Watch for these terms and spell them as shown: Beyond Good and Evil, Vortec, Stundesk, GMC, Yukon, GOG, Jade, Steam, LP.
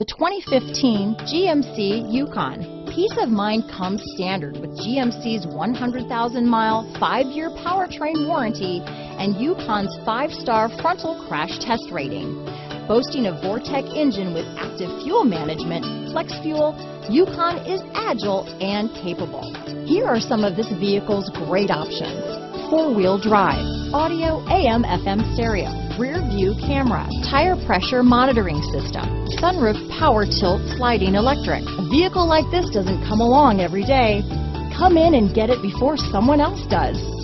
The 2015 GMC Yukon. Peace of mind comes standard with GMC's 100,000-mile, 5-year powertrain warranty and Yukon's 5-star frontal crash test rating. Boasting a Vortec engine with active fuel management, flex fuel, Yukon is agile and capable. Here are some of this vehicle's great options: 4-wheel drive, audio AM/FM stereo, rear view camera, tire pressure monitoring system, sunroof power tilt sliding electric. A vehicle like this doesn't come along every day. Come in and get it before someone else does.